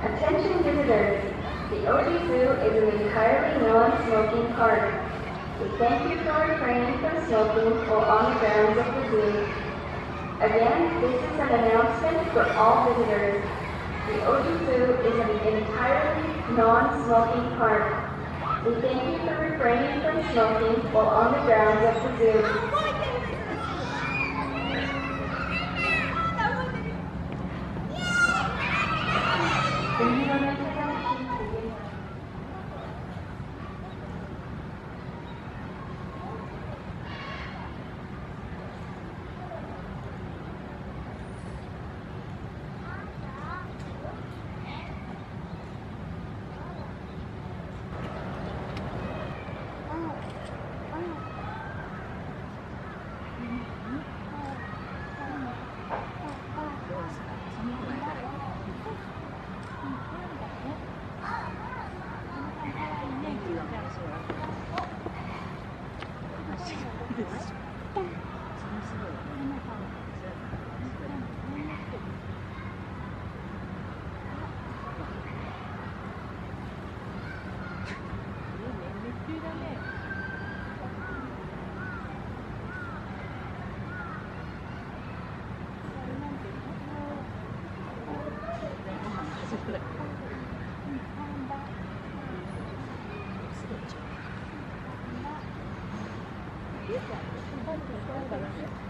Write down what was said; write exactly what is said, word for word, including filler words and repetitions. Attention visitors, the Oji Zoo is an entirely non-smoking park. We thank you for refraining from smoking or on the grounds of the zoo. Again, this is an announcement for all visitors. The Oji Zoo is an entirely non-smoking park. We thank you for refraining from smoking while on the grounds of the zoo. Gracias.